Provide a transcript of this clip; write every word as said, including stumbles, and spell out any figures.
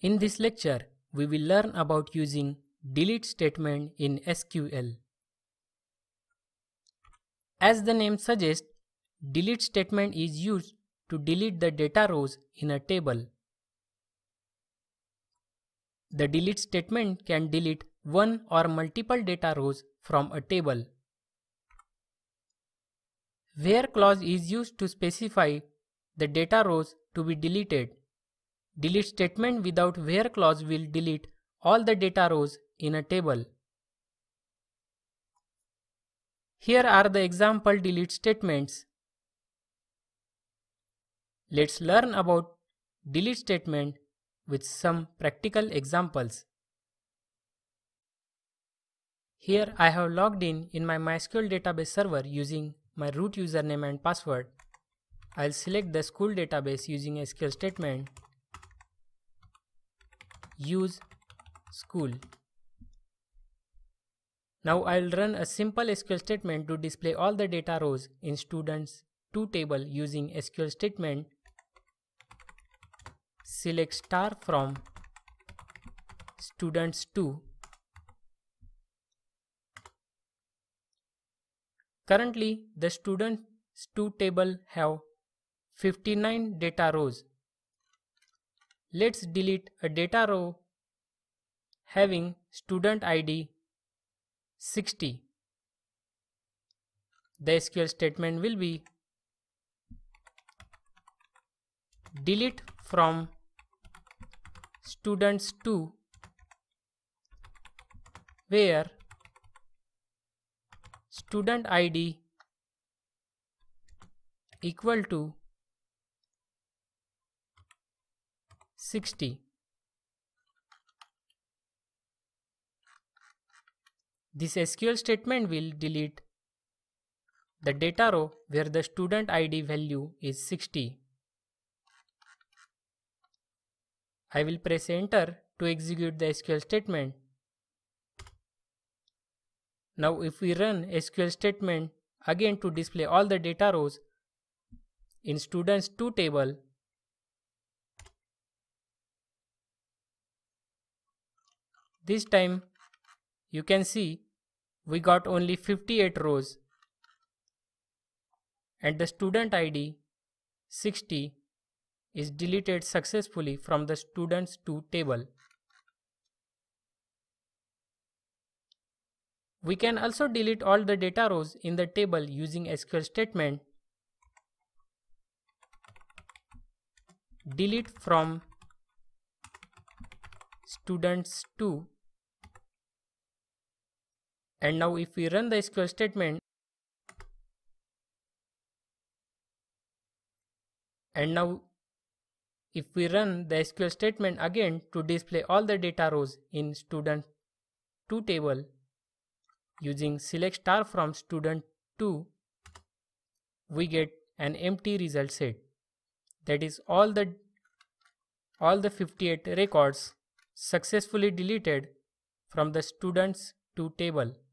In this lecture, we will learn about using delete statement in S Q L. As the name suggests, delete statement is used to delete the data rows in a table. The delete statement can delete one or multiple data rows from a table. Where clause is used to specify the data rows to be deleted. Delete statement without where clause will delete all the data rows in a table. Here are the example delete statements. Let's learn about delete statement with some practical examples. Here I have logged in in my MySQL database server using my root username and password. I'll select the school database using S Q L statement. Use school. Now I'll run a simple S Q L statement to display all the data rows in students two table using S Q L statement. Select star from students two. Currently, the students two table have fifty-nine data rows. Let's delete a data row having student I D sixty. The S Q L statement will be delete from students two where student I D equal to sixty. This S Q L statement will delete the data row where the student I D value is sixty. I will press enter to execute the S Q L statement. Now if we run S Q L statement again to display all the data rows in students two table, this time you can see we got only fifty-eight rows and the student I D sixty is deleted successfully from the students two table. We can also delete all the data rows in the table using S Q L statement delete from students two. And now if we run the S Q L statement, and now if we run the S Q L statement again to display all the data rows in student two table using select star from student two, we get an empty result set. That is all the all the fifty-eight records successfully deleted from the students two table.